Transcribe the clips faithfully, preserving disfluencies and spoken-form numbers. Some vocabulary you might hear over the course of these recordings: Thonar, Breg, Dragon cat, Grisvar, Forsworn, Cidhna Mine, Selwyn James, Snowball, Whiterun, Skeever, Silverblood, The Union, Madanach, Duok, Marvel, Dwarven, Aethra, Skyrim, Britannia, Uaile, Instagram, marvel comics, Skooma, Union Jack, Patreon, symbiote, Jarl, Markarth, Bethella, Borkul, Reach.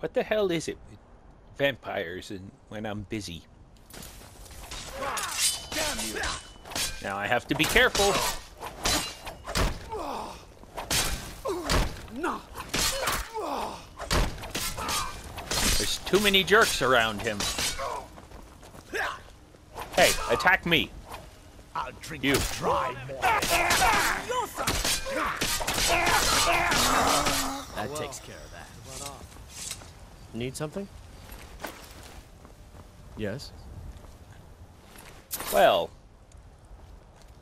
What the hell is it with vampires and when I'm busy? Now I have to be careful. There's too many jerks around him. Hey, attack me. I'll drink you dry. That takes care of that. Need something? Yes. Well,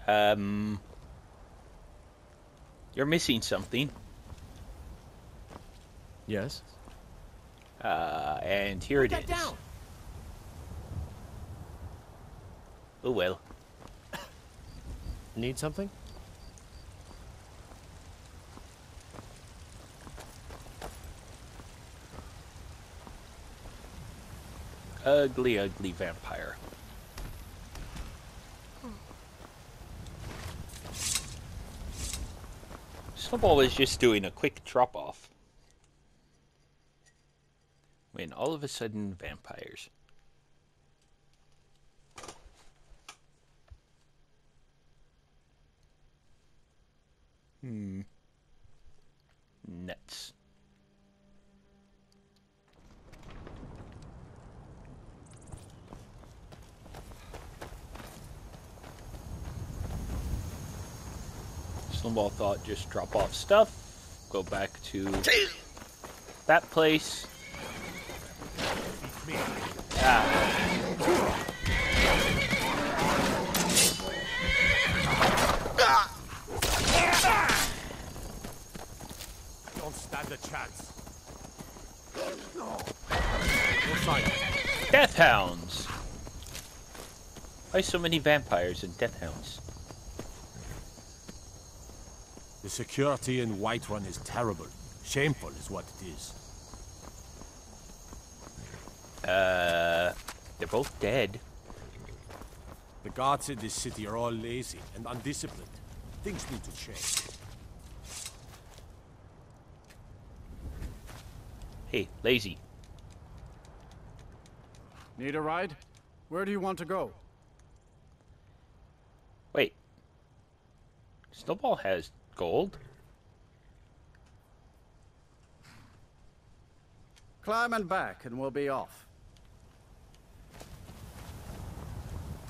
um, you're missing something. Yes. Uh, and here it is. Put that down. Oh well. Need something? Ugly, ugly vampire. Snowball is just doing a quick drop-off. When all of a sudden, vampires. Hmm. Nuts. Snowball thought just drop off stuff, go back to that place. Ah. Don't stand a chance. No. Death hounds. Why so many vampires and death hounds? The security in Whiterun is terrible. Shameful is what it is. Uh, they're both dead. The guards in this city are all lazy and undisciplined. Things need to change. Hey, lazy. Need a ride? Where do you want to go? Wait. Snowball has gold. Climb and back and we'll be off.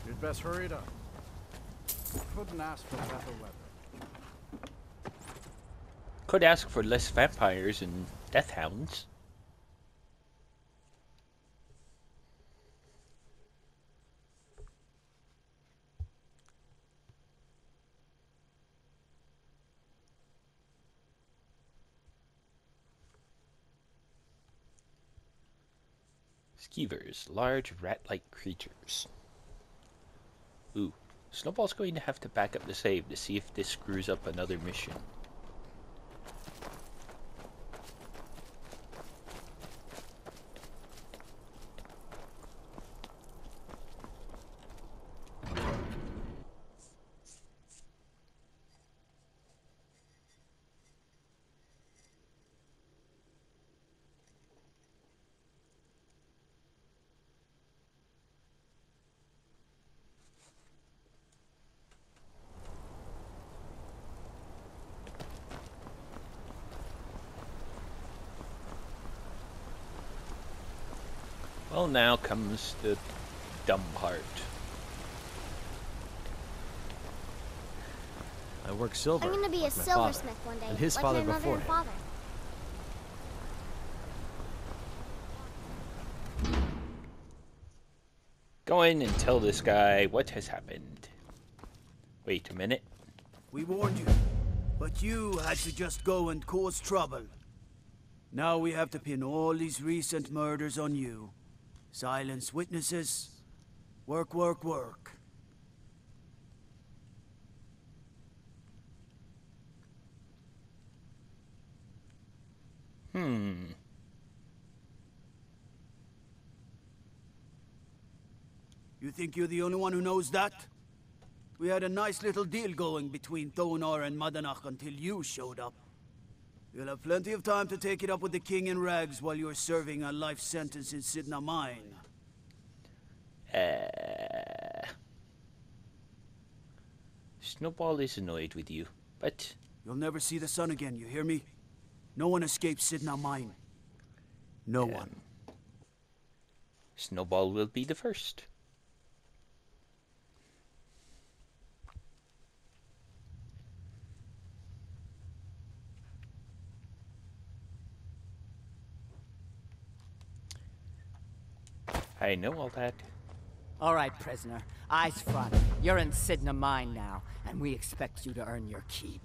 You'd best hurry it up. Couldn't ask for better weather. Could ask for less vampires and death hounds. Skeevers, large rat-like creatures. Ooh, Snowball's going to have to back up the save to see if this screws up another mission. Well, now comes the dumb part. I work silver. I'm going to be a silversmith one day, and his father before him. Go in and tell this guy what has happened. Wait a minute. We warned you, but you had to just go and cause trouble. Now we have to pin all these recent murders on you. Silence witnesses. Work, work, work. Hmm. You think you're the only one who knows that? We had a nice little deal going between Thonar and Madanach until you showed up. You'll have plenty of time to take it up with the king in rags while you're serving a life sentence in Cidhna Mine. Uh, Snowball is annoyed with you, but... You'll never see the sun again, you hear me? No one escapes Cidhna Mine. No um, one. Snowball will be the first. I know all that. All right, prisoner. Eyes front. You're in Cidhna Mine now, and we expect you to earn your keep.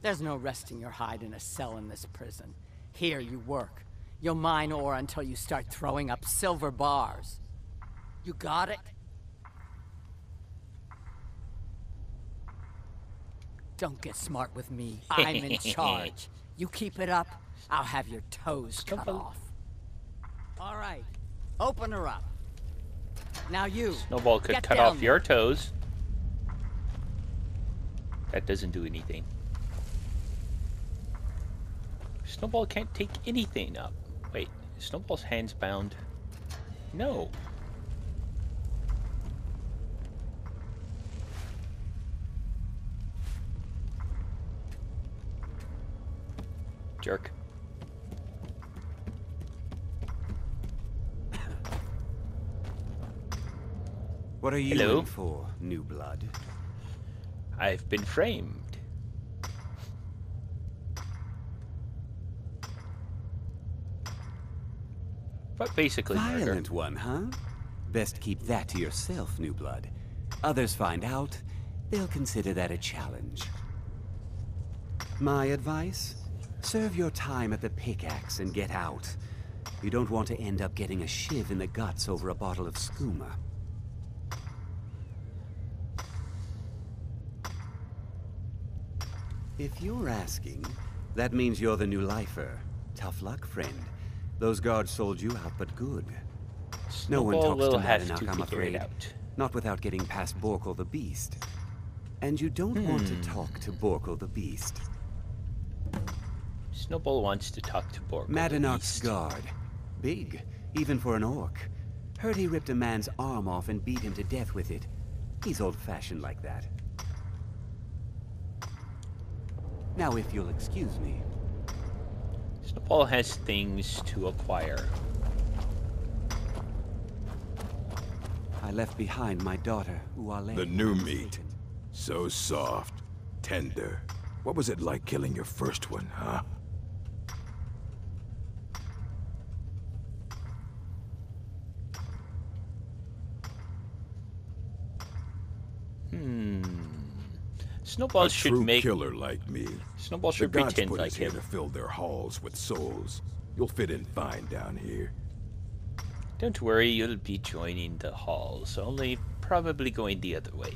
There's no resting your hide in a cell in this prison. Here you work. You'll mine ore until you start throwing up silver bars. You got it? Don't get smart with me. I'm in charge. You keep it up, I'll have your toes cut off. All right. Open her up. Now you. Snowball could cut off your toes. That doesn't do anything. Snowball can't take anything up. Wait, is Snowball's hands bound? No. Jerk. What are you Hello? in for, new blood? I've been framed. But basically... Violent murder. one, huh? Best keep that to yourself, new blood. Others find out, they'll consider that a challenge. My advice? Serve your time at the pickaxe and get out. You don't want to end up getting a shiv in the guts over a bottle of skooma. If you're asking, that means you're the new lifer. Tough luck, friend. Those guards sold you out, but good. No one talks to Madanach, I'm afraid. Not without getting past Borkul the Beast. And you don't hmm. want to talk to Borkul the Beast. Snowball wants to talk to Borkul Madanach's the Beast. guard. Big, even for an orc. Heard he ripped a man's arm off and beat him to death with it. He's old-fashioned like that. Now, if you'll excuse me. Snowball has things to acquire. I left behind my daughter, Uaile. The new meat. So soft, tender. What was it like killing your first one, huh? Hmm. Snowball should make a true killer like me. Snowball should pretend like him. The gods put us here to fill their halls with souls. You'll fit in fine down here. Don't worry, you'll be joining the halls, only probably going the other way.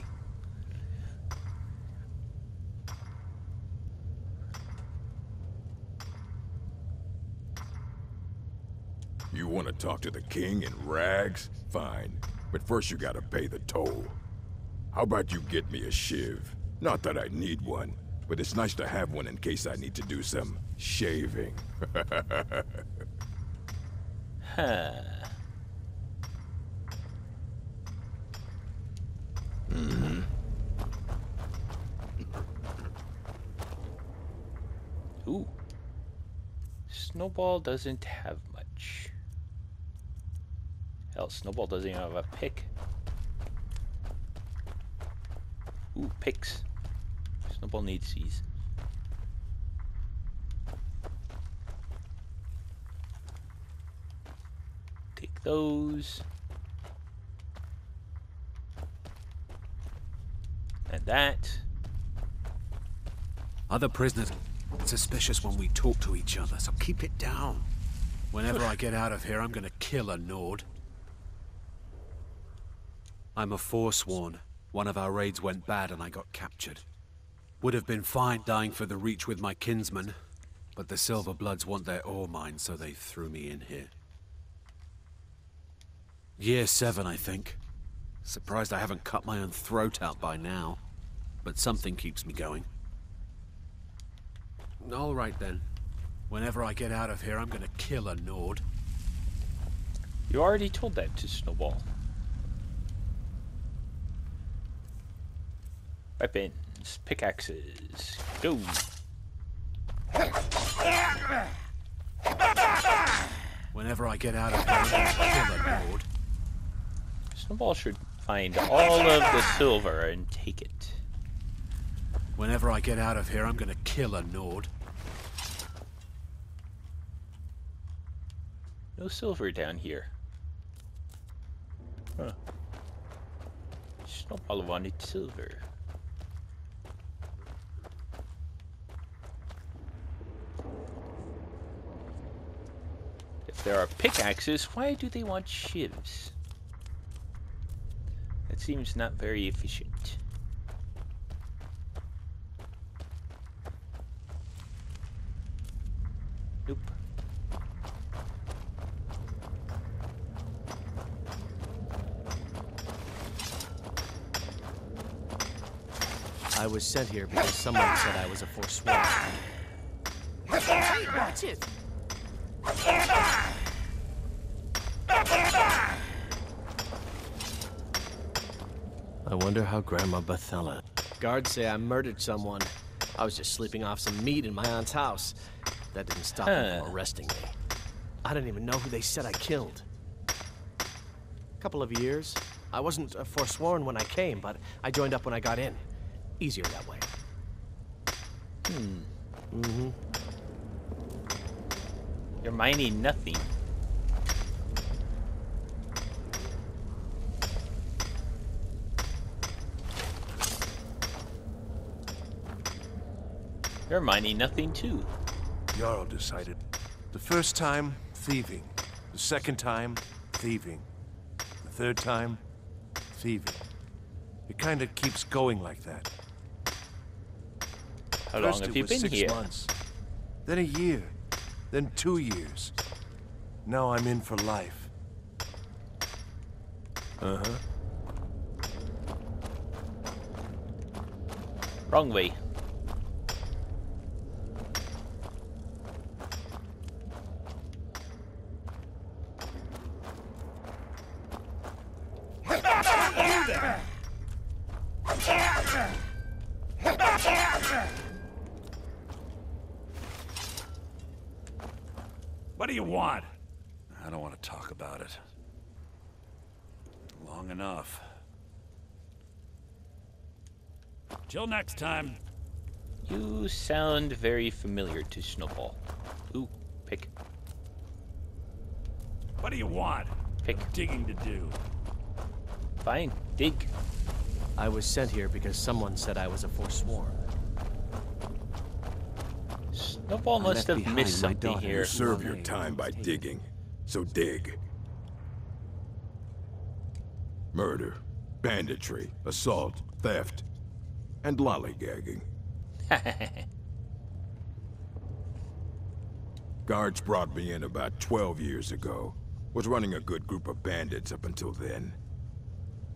You want to talk to the king in rags? Fine, but first you gotta pay the toll. How about you get me a shiv? Not that I need one, but it's nice to have one in case I need to do some shaving. huh. Mm. Ooh. Snowball doesn't have much. Hell, Snowball doesn't even have a pick. Ooh, picks. Snowball needs these. Take those. And that. Other prisoners are suspicious when we talk to each other, so keep it down. Whenever I get out of here, I'm gonna kill a Nord. I'm a Forsworn. One of our raids went bad and I got captured. Would have been fine dying for the Reach with my kinsmen, but the Silverbloods want their ore mine, so they threw me in here. Year seven, I think. Surprised I haven't cut my own throat out by now, but something keeps me going. All right then. Whenever I get out of here, I'm gonna kill a Nord. You already told that to Snowball. Weapons, pickaxes, go! Whenever I get out of here, I'm gonna kill a Nord. Snowball should find all of the silver and take it. Whenever I get out of here, I'm gonna kill a Nord. No silver down here. Huh. Snowball wanted silver. If there are pickaxes, why do they want shivs? That seems not very efficient. Nope. I was sent here because someone said I was a Forsworn. Hey, watch it! I wonder how Grandma Bethella... Guards say I murdered someone. I was just sleeping off some meat in my aunt's house. That didn't stop huh. them from arresting me. I didn't even know who they said I killed. A couple of years. I wasn't a Forsworn when I came, but I joined up when I got in. Easier that way. Hmm. Mm-hmm. You're mining nothing. You're mining nothing too. Jarl decided. The first time, thieving. The second time, thieving. The third time, thieving. It kind of keeps going like that. How long have you been here? First it was six months, then a year, then two years. Now I'm in for life. Uh-huh. Wrong way. What do you want? I don't want to talk about it. Long enough. Till next time. You sound very familiar to Snowball. Ooh, pick. What do you want? Pick. Digging to do. Fine, dig. I was sent here because someone said I was a Forsworn. Snowball must have missed something here. You serve your time by digging, so dig. Murder, banditry, assault, theft, and lollygagging. Guards brought me in about twelve years ago. Was running a good group of bandits up until then.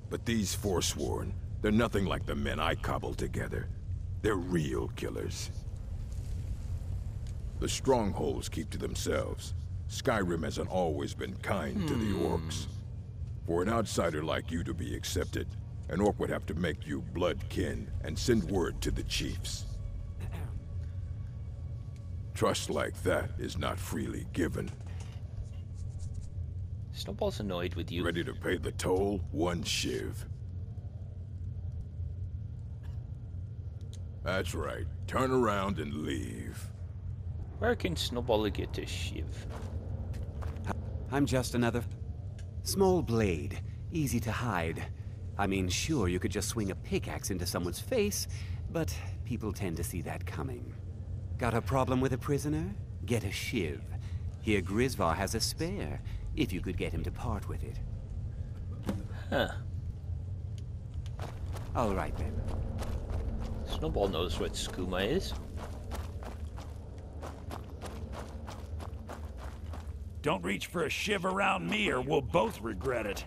But these Forsworn, they're nothing like the men I cobbled together. They're real killers. The strongholds keep to themselves. Skyrim hasn't always been kind hmm. to the orcs. For an outsider like you to be accepted, an orc would have to make you blood kin and send word to the chiefs. Trust like that is not freely given. Snowball's annoyed with you. Ready to pay the toll? One shiv. That's right. Turn around and leave. Where can Snowball get to shiv? I'm just another... small blade. Easy to hide. I mean, sure, you could just swing a pickaxe into someone's face, but people tend to see that coming. Got a problem with a prisoner? Get a shiv. Here Grisvar has a spare, if you could get him to part with it. Huh. All right, then. Snowball knows what skooma is. Don't reach for a shiv around me, or we'll both regret it.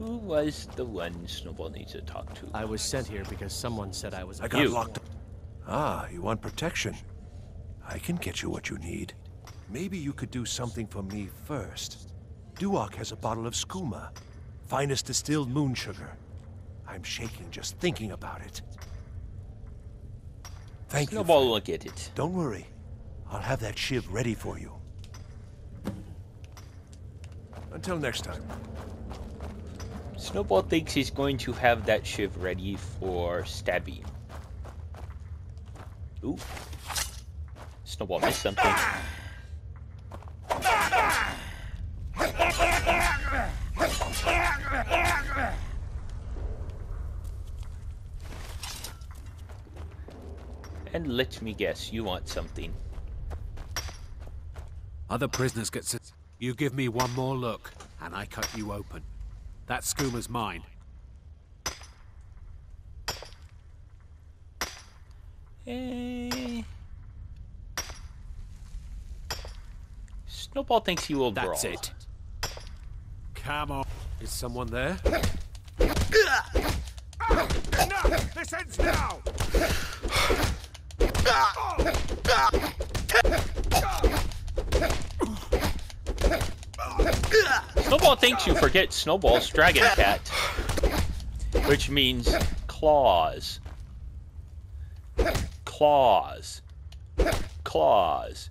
Who was the one Snowball needs to talk to? I was sent here because someone said I was. I got locked up. Ah, you want protection? I can get you what you need. Maybe you could do something for me first. Duok has a bottle of skooma, finest distilled moon sugar. I'm shaking just thinking about it. Thank you. Snowball will get it. Don't worry. I'll have that shiv ready for you. Until next time. Snowball thinks he's going to have that shiv ready for Stabby. Ooh. Snowball missed something. And let me guess, you want something. Other prisoners get sent. You give me one more look, and I cut you open. That skooma's mine. Eh. Snowball thinks he will brawl. That's it. Come on. Is someone there? Oh, enough! This ends now! Snowball thinks you forget Snowball's dragon cat, which means claws. Claws. Claws.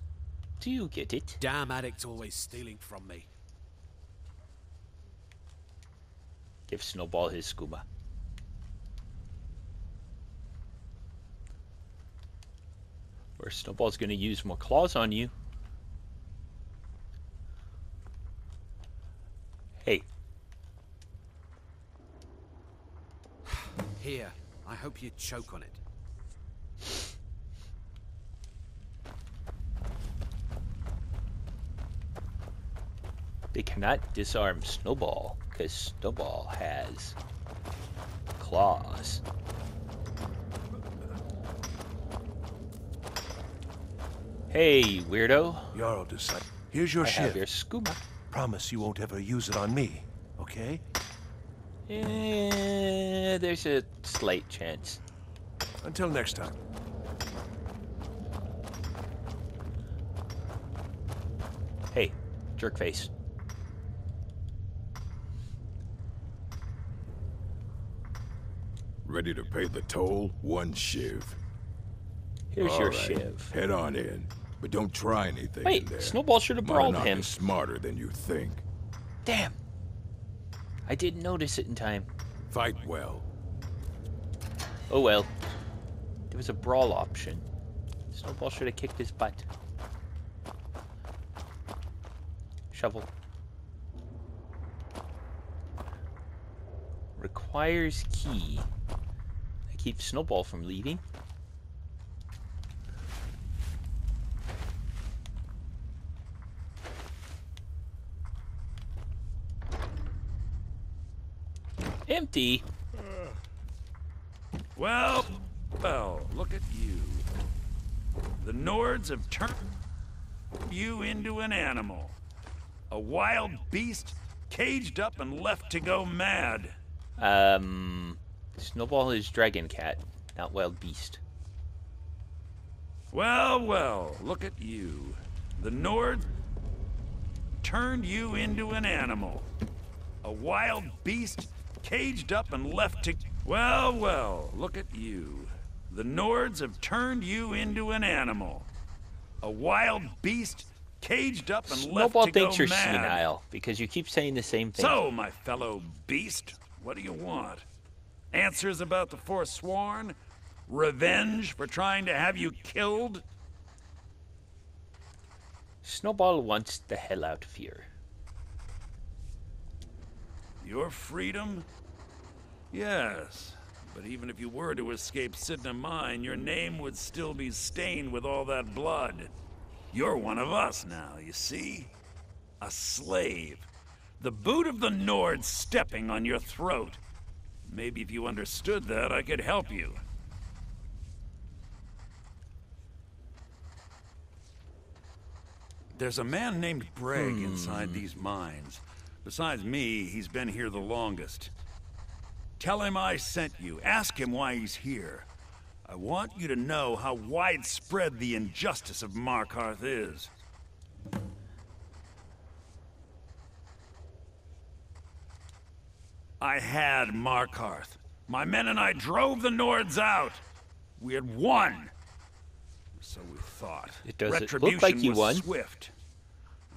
Do you get it? Damn addict's always stealing from me. Give Snowball his skooma. Or Snowball's gonna use more claws on you. Hey. Here, I hope you choke on it. They cannot disarm Snowball, because Snowball has claws. Hey, weirdo. Jarl decides. Here's your I ship. Have your skooma. Promise you won't ever use it on me, okay? Eh, there's a slight chance. Until next time. Hey, jerkface. Ready to pay the toll? One shiv. Here's All your right. shiv. Head on in. But don't try anything. Wait, in there. Snowball should have brawled him. Is smarter than you think. Damn. I didn't notice it in time. Fight well. Oh well. There was a brawl option. Snowball should have kicked his butt. Shovel. Requires key. That keeps Snowball from leaving. Empty. Well, well, look at you. The Nords have turned you into an animal. A wild beast caged up and left to go mad. Um, Snowball is dragon cat, not wild beast. Well, well, look at you. The Nords turned you into an animal. A wild beast caged up and left to... Well, well, look at you. The Nords have turned you into an animal. A wild beast caged up and Snowball left to go mad. Snowball thinks you're senile, because you keep saying the same thing. So, my fellow beast, what do you want? Answers about the Forsworn? Revenge for trying to have you killed? Snowball wants the hell out of here. Your freedom? Yes, but even if you were to escape Cidhna Mine, your name would still be stained with all that blood. You're one of us now, you see? A slave. The boot of the Nord stepping on your throat. Maybe if you understood that, I could help you. There's a man named Breg hmm. inside these mines. Besides me, he's been here the longest. Tell him I sent you. Ask him why he's here. I want you to know how widespread the injustice of Markarth is. I had Markarth. My men and I drove the Nords out. We had won. So we thought. It doesn't look like you won. Retribution was swift.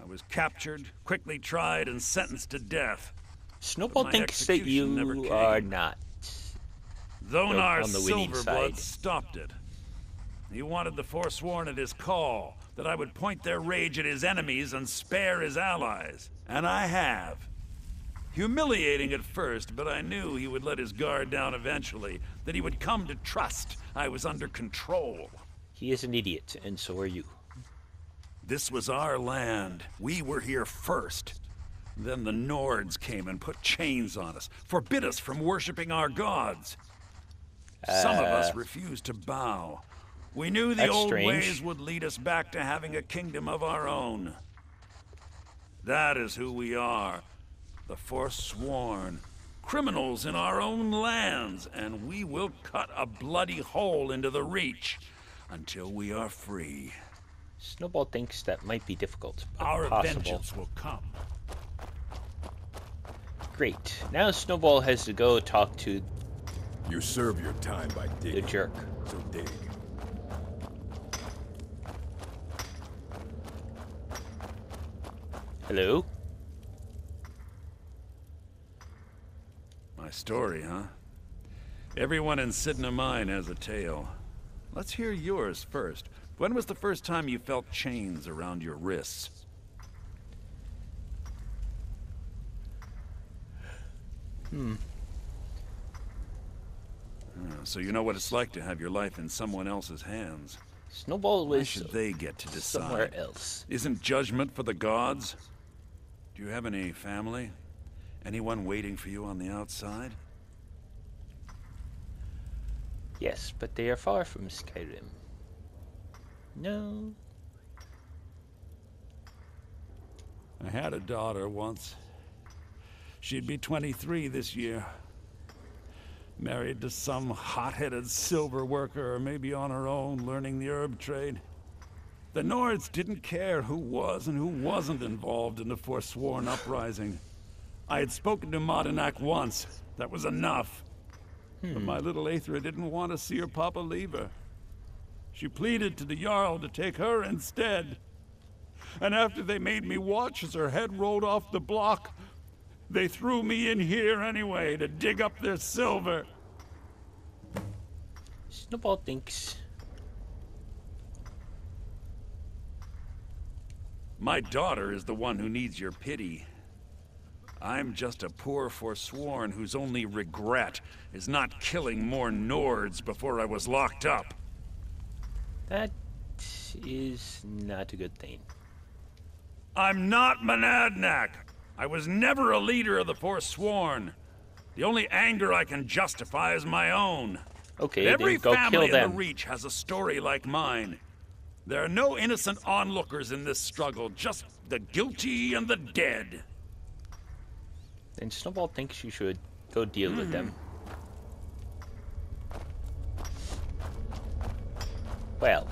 I was captured, quickly tried, and sentenced to death. Snowball thinks that you are not. Thonar's Silverblood stopped it. He wanted the Forsworn at his call, that I would point their rage at his enemies and spare his allies. And I have. Humiliating at first, but I knew he would let his guard down eventually, that he would come to trust I was under control. He is an idiot, and so are you. This was our land. We were here first. Then the Nords came and put chains on us, forbid us from worshipping our gods. Some uh, of us refused to bow. We knew the old strange. ways would lead us back to having a kingdom of our own. That is who we are, the Forsworn, criminals in our own lands, and we will cut a bloody hole into the Reach until we are free. Snowball thinks that might be difficult, but our possible. vengeance will come. Great. Now Snowball has to go talk to... You serve your time by digging. The jerk. So dig. Hello? My story, huh? Everyone in Cidhna Mine has a tale. Let's hear yours first. When was the first time you felt chains around your wrists? Hmm. So you know what it's like to have your life in someone else's hands. Snowball was... Why should they get to decide? Somewhere else. Isn't judgment for the gods? Do you have any family? Anyone waiting for you on the outside? Yes, but they are far from Skyrim. No. I had a daughter once. She'd be twenty-three this year. Married to some hot-headed silver worker, or maybe on her own, learning the herb trade. The Nords didn't care who was and who wasn't involved in the Forsworn uprising. I had spoken to Madanach once. That was enough. Hmm. But my little Aethra didn't want to see her papa leave her. She pleaded to the Jarl to take her instead. And after they made me watch as her head rolled off the block, they threw me in here anyway to dig up their silver. Snowball thinks. My daughter is the one who needs your pity. I'm just a poor Forsworn whose only regret is not killing more Nords before I was locked up. That is not a good thing. I'm not Madanach. I was never a leader of the Forsworn. The only anger I can justify is my own. Okay, every go family kill them. in the Reach has a story like mine. There are no innocent onlookers in this struggle, just the guilty and the dead. Then Snowball thinks you should go deal mm. with them. Well.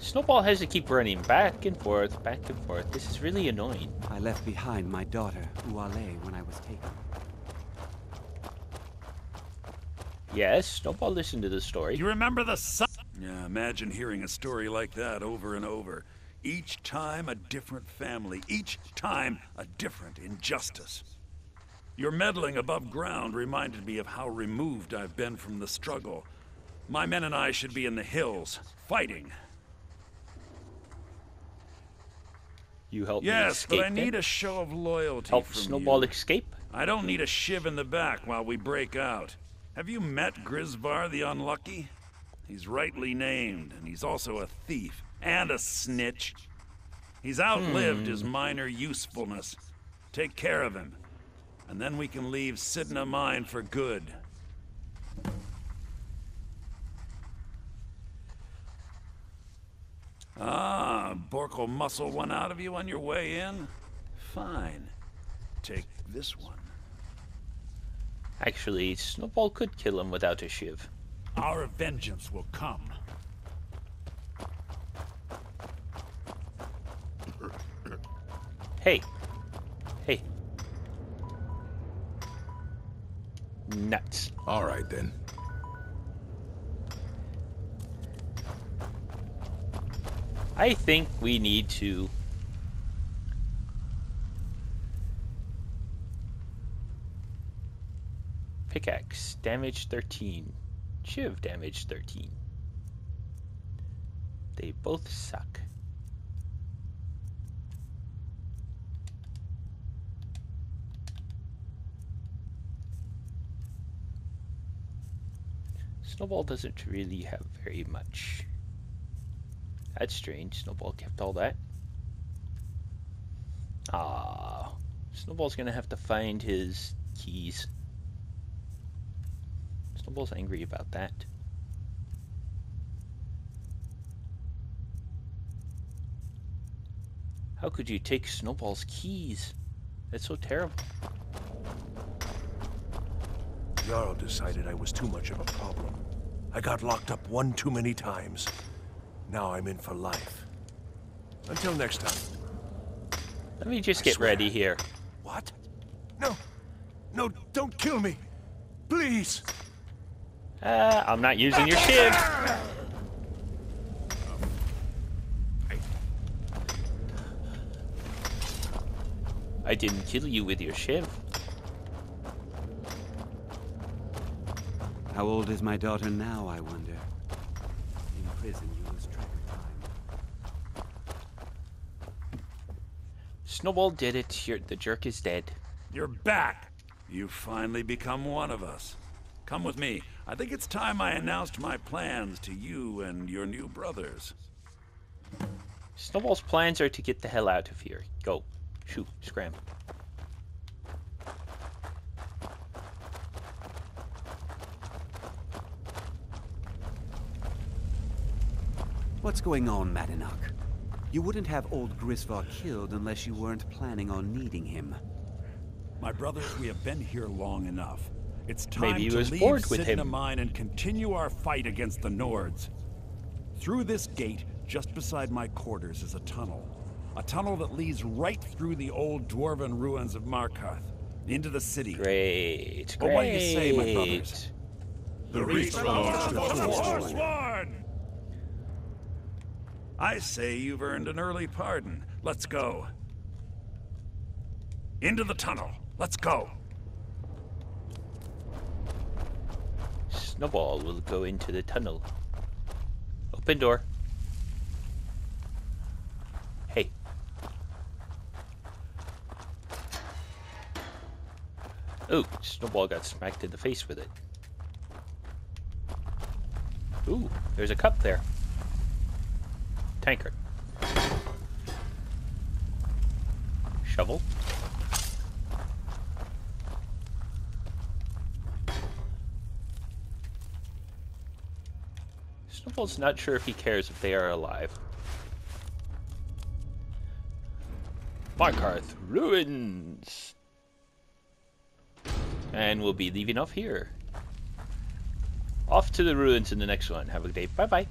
Snowball has to keep running back and forth, back and forth. This is really annoying. I left behind my daughter, Uaile, when I was taken. Yes, Snowball listened to the story. You remember the sun? Yeah, imagine hearing a story like that over and over. Each time a different family, each time a different injustice. Your meddling above ground reminded me of how removed I've been from the struggle. My men and I should be in the hills, fighting. You help yes, me escape Yes, but I need then? a show of loyalty help from Snowball you. escape? I don't need a shiv in the back while we break out. Have you met Grisvar the Unlucky? He's rightly named, and he's also a thief and a snitch. He's outlived hmm. his minor usefulness. Take care of him, and then we can leave Cidhna Mine for good. Ah, Borkul muscle one out of you on your way in? Fine. Take this one. Actually, Snowball could kill him without a shiv. Our vengeance will come. Hey. Hey. Nuts. All right, then. I think we need to... Pickaxe, damage thirteen. Shiv, damage thirteen. They both suck. Snowball doesn't really have very much. That's strange. Snowball kept all that. Ah, Snowball's gonna have to find his keys. Snowball's angry about that. How could you take Snowball's keys? That's so terrible. Jarl decided I was too much of a problem. I got locked up one too many times. Now I'm in for life. Until next time. Let me just I get swear. ready here. What? No. No, don't kill me. Please. Uh, I'm not using your shiv. I didn't kill you with your shiv. How old is my daughter now, I wonder? In prison, you lose track of time. Snowball did it. You're, the jerk is dead. You're back. You've finally become one of us. Come with me. I think it's time I announced my plans to you and your new brothers. Snowball's plans are to get the hell out of here. Go. Shoot. Scram. What's going on, Madanach? You wouldn't have old Grisvar killed unless you weren't planning on needing him. My brothers, we have been here long enough. It's time Maybe to leave Cidhna Mine and continue our fight against the Nords. Through this gate, just beside my quarters, is a tunnel. A tunnel that leads right through the old Dwarven ruins of Markarth, into the city. Great, great. But what do you say, my brothers? The Reach belongs to Forsworn! I say you've earned an early pardon. Let's go. Into the tunnel. Let's go. Snowball will go into the tunnel. Open door. Hey. Ooh, Snowball got smacked in the face with it. Ooh, there's a cup there. Tankard. Shovel. Snowball's not sure if he cares if they are alive. Markarth ruins! And we'll be leaving off here. Off to the ruins in the next one. Have a good day. Bye-bye.